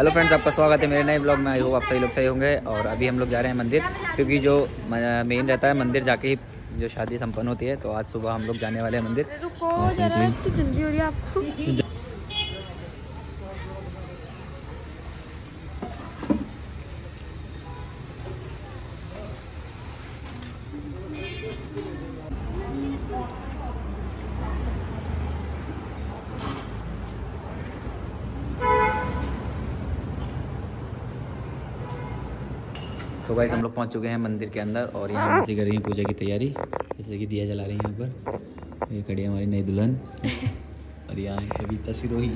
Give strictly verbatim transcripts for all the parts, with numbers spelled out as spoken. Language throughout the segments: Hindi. हेलो फ्रेंड्स, आपका स्वागत है मेरे नए ब्लॉग में। आई होप आप सही लोग सही होंगे। और अभी हम लोग जा रहे हैं मंदिर, क्योंकि जो मेन रहता है मंदिर जाके ही जो शादी संपन्न होती है। तो आज सुबह हम लोग जाने वाले हैं मंदिर। रुको जरा, इतनी जल्दी हो रही है आपको। सो गाइस, हम लोग पहुंच चुके हैं मंदिर के अंदर और यहाँ से कर रही हैं पूजा की तैयारी, जैसे कि दिया जला रही हैं। यहाँ पर ये खड़ी हमारी नई दुल्हन और यहाँ कविता सिरोही।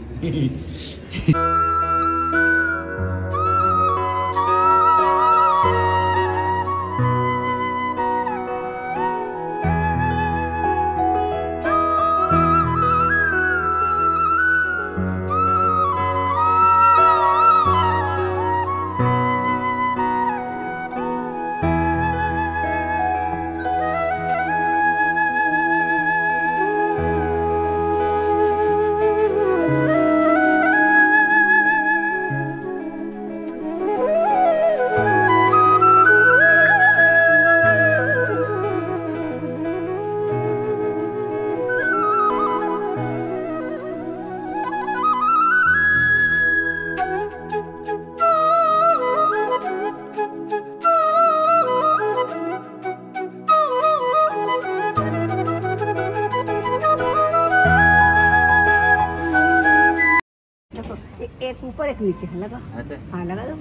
एक ऊपर एक नीचे लगा, ऐसे हाँ लगा दो।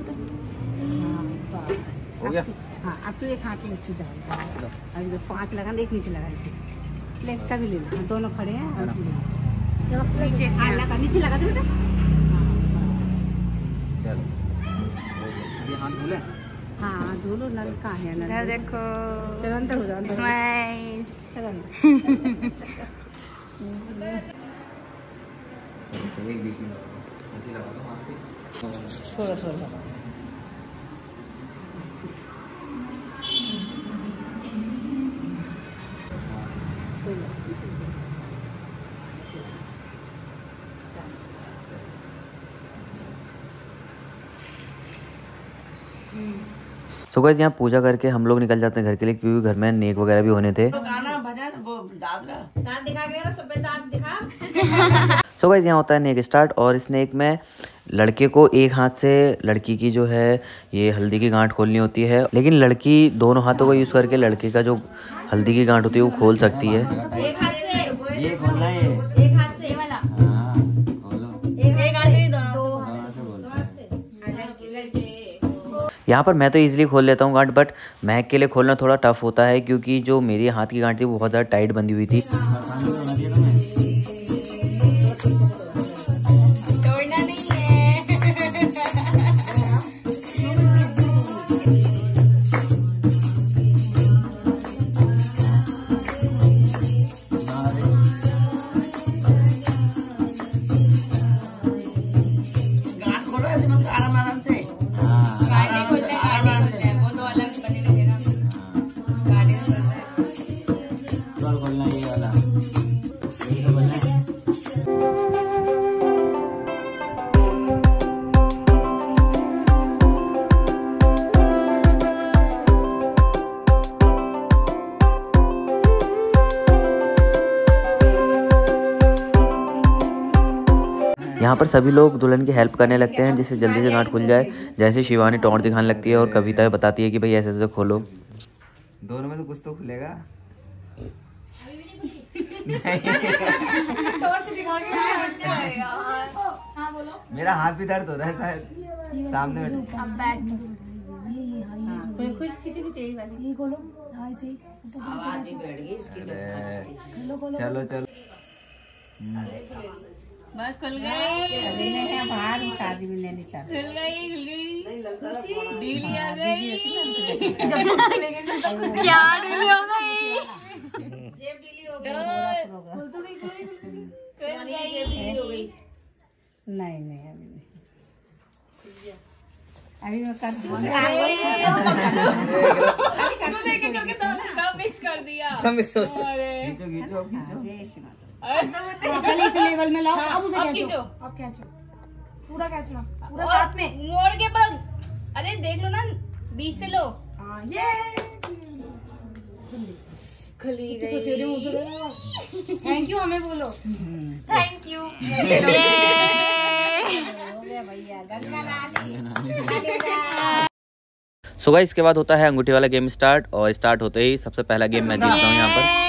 हो गया? हाँ, अब तो एक हाथ में सीधा होगा। अभी पाँच लगा, एक नीचे लगा, प्लेस का भी ले लो। दोनों खड़े हैं और नीचे हाँ लगा, नीचे लगा दो बेटा। चलो हाथ धुले, हाँ धुलो, नल का है नल देखो। चलो अंदर हो जाओ, स्माइल। चलो थोड़ा थोड़ा सो गाइस, यहाँ पूजा करके हम लोग निकल जाते हैं घर के लिए, क्योंकि घर में नेक वगैरह भी होने थे। गाना भजन वो डाल रहा, दांत दिखा गया, सब दांत दिखा। सो गाइस, यहाँ होता है नेक स्टार्ट, और इस नेक में लड़के को एक हाथ से लड़की की जो है ये हल्दी की गांठ खोलनी होती है, लेकिन लड़की दोनों हाथों का यूज़ करके लड़के का जो हल्दी की गांठ होती है वो खोल सकती है। एक हाथ से ये खोलना है, एक हाथ से ये वाला। हां खोलो, एक हाथ से दोनों हाथ से खोलो। यहाँ पर मैं तो इजीली खोल लेता हूँ गांठ, बट महक के लिए खोलना थोड़ा टफ होता है, क्योंकि जो मेरी हाथ की गांठ थी वो बहुत ज़्यादा टाइट बंधी हुई थी। यहाँ पर सभी लोग दुल्हन की हेल्प करने लगते हैं, जिससे जल्दी से गांठ खुल जाए। जैसे शिवानी टोंट दिखाने लगती है और कविता बताती है कि भाई ऐसे ऐसे खोलो। दोनों में तो कुछ तो खुलेगा। मेरा हाथ भी दर्द हो रहा है सामने में। चलो चलो बस, खुल गई। बाहर शादी में नहीं निकला, खुल गई खुल गई डीली आ गई। क्या डीली हो गई? जेब डीली हो गई, खुल तो गई, खुल गई, जेब डीली हो गई। नहीं नहीं, अभी नहीं, अभी मैं कर दूंगा। सब मिक्स कर दिया, सब मिक्स हो गया। खींचो खींचो खींचो, अब तो इस लेवल में लाओ। अब उसे खींचो, अब खींचो पूरा खींचो। पूरा साथ में मोड़ के पास। अरे देख लो ना, बीच से लो। आ, ये खुली गई। थैंक यू हमें बोलो। थैंक यू भैया। गंगा सो गाइस इसके बाद होता है अंगूठी वाला गेम स्टार्ट, और स्टार्ट होते ही सबसे पहला गेम मैं जीतता हूँ यहाँ पर।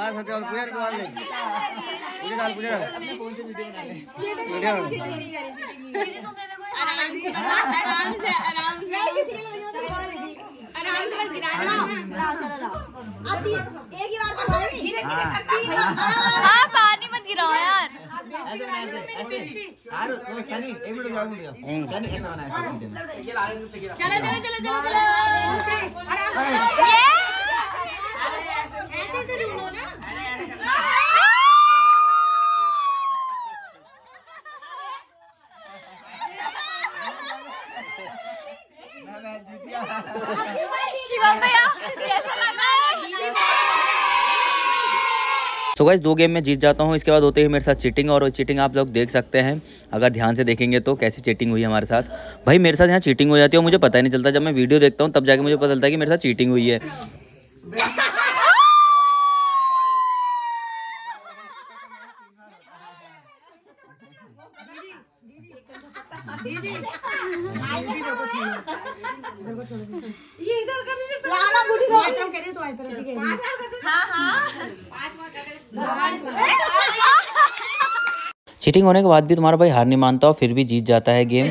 हाँ पानी मत गिराओ यार। तो गाइस दो गेम में जीत जाता हूँ। इसके बाद होते ही मेरे साथ चीटिंग, और वो चीटिंग आप लोग देख सकते हैं अगर ध्यान से देखेंगे तो कैसी चीटिंग हुई हमारे साथ। भाई मेरे साथ यहाँ चीटिंग हो जाती है और मुझे पता ही नहीं चलता, जब मैं वीडियो देखता हूँ तब जाके मुझे पता चलता है कि मेरे साथ चीटिंग हुई है। चीटिंग होने के बाद भी तुम्हारा भाई हार नहीं मानता और फिर भी जीत जाता है गेम।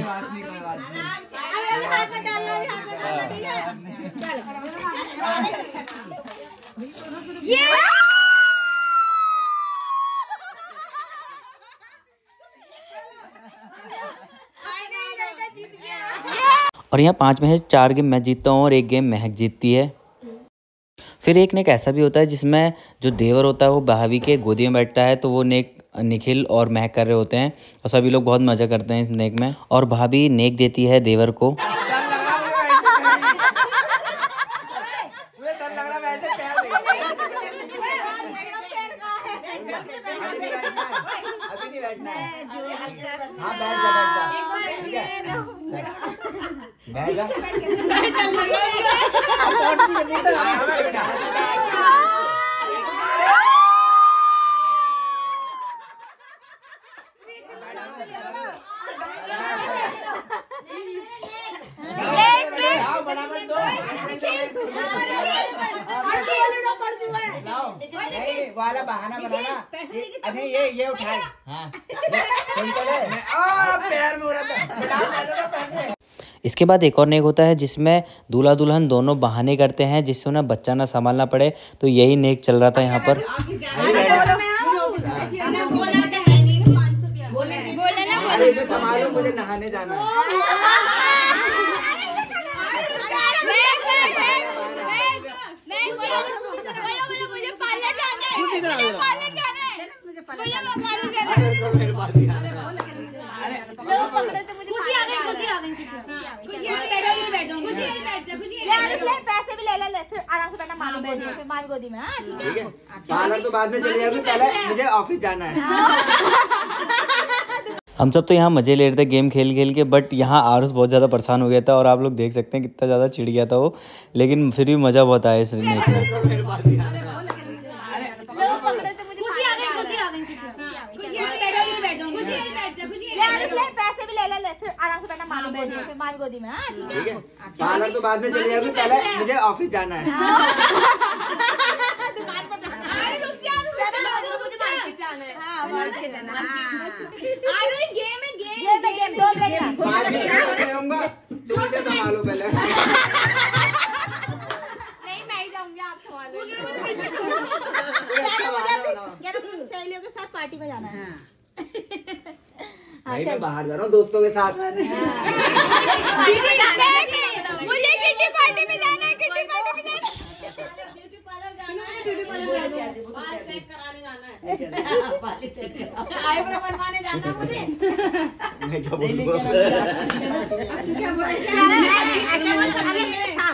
और यहाँ पांच में से चार गेम मैं जीतता हूँ और एक गेम महक जीतती है। फिर एक नेक ऐसा भी होता है जिसमें जो देवर होता है वो भाभी के गोदी में बैठता है, तो वो नेक निखिल और महक कर रहे होते हैं और सभी लोग बहुत मजा करते हैं इस नेक में, और भाभी नेक देती है देवर को। वाला बहाना बनाना। अभी ये ये उठाए। हाँ। इसके बाद एक और नेक होता है जिसमें दूल्हा दुल्हन दोनों बहाने करते हैं जिससे उन्हें बच्चा ना संभालना पड़े, तो यही नेक चल रहा था यहाँ पर। मुझे नहाने जाना पैसे भी ले ले ले फिर आराम से बैठना। मामी गोदी में मामी गोदी में ठीक है। पार्लर तो बाद में चले जाओगे, पहले मुझे ऑफिस जाना है। हम सब तो यहाँ मजे ले रहे थे गेम खेल खेल के, बट यहाँ आरुष बहुत ज़्यादा परेशान हो गया था और आप लोग देख सकते हैं कितना ज़्यादा चिढ़ गया था वो, लेकिन फिर भी मज़ा बहुत आया इस नेक में। पैसे भी ले ले ले फिर आराम से बैठना। मामी गोदी में मामी गोदी में ठीक है। पार्लर तो बाद में चले जाओगे, पहले मुझे ऑफिस जाना है। दुकान पर संभालो पहले। नहीं मैं ही जाऊंगी, आप संभालो। सहेलियों के साथ पार्टी में जाना है। भाई मैं बाहर जा रहा हूँ दोस्तों के साथ। मुझे किटी पार्टी में जाना है, किटी पार्टी में जाना है, ब्यूटी पार्लर जाना है, ब्यूटी पार्लर जाना है, बाल सेट कराने जाना है। आईब्रो बनवाने जाना मुझे। मैं क्या बोलूँगा?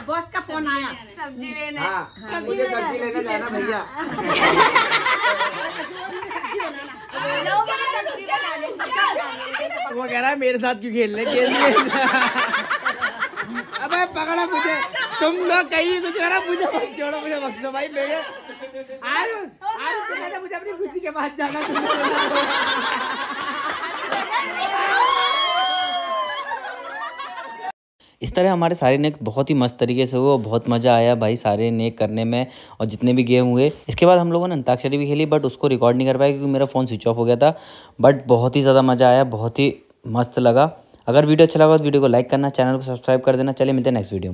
बॉस का फोन आया, सब्जी लेने। मुझे सब्जी लेने जाना भैया। वो कह रहा है मेरे साथ क्यों खेल रहे? खेल अबे पकड़ा मुझे। तुम लोग कहीं कुछ करा मुझे छोड़ो, मुझे वक्त दो भाई। मेरे आज आज मुझे अपनी खुशी के बाद जाना। इस तरह हमारे सारे नेक बहुत ही मस्त तरीके से हुए और बहुत मज़ा आया भाई सारे नेक करने में और जितने भी गेम हुए। इसके बाद हम लोगों ने अंताक्षरी भी खेली बट उसको रिकॉर्ड नहीं कर पाया क्योंकि मेरा फ़ोन स्विच ऑफ हो गया था। बट बहुत ही ज़्यादा मज़ा आया, बहुत ही मस्त लगा। अगर वीडियो अच्छा लगा तो वीडियो को लाइक करना, चैनल को सब्सक्राइब कर देना। चलिए मिलते हैं नेक्स्ट वीडियो में।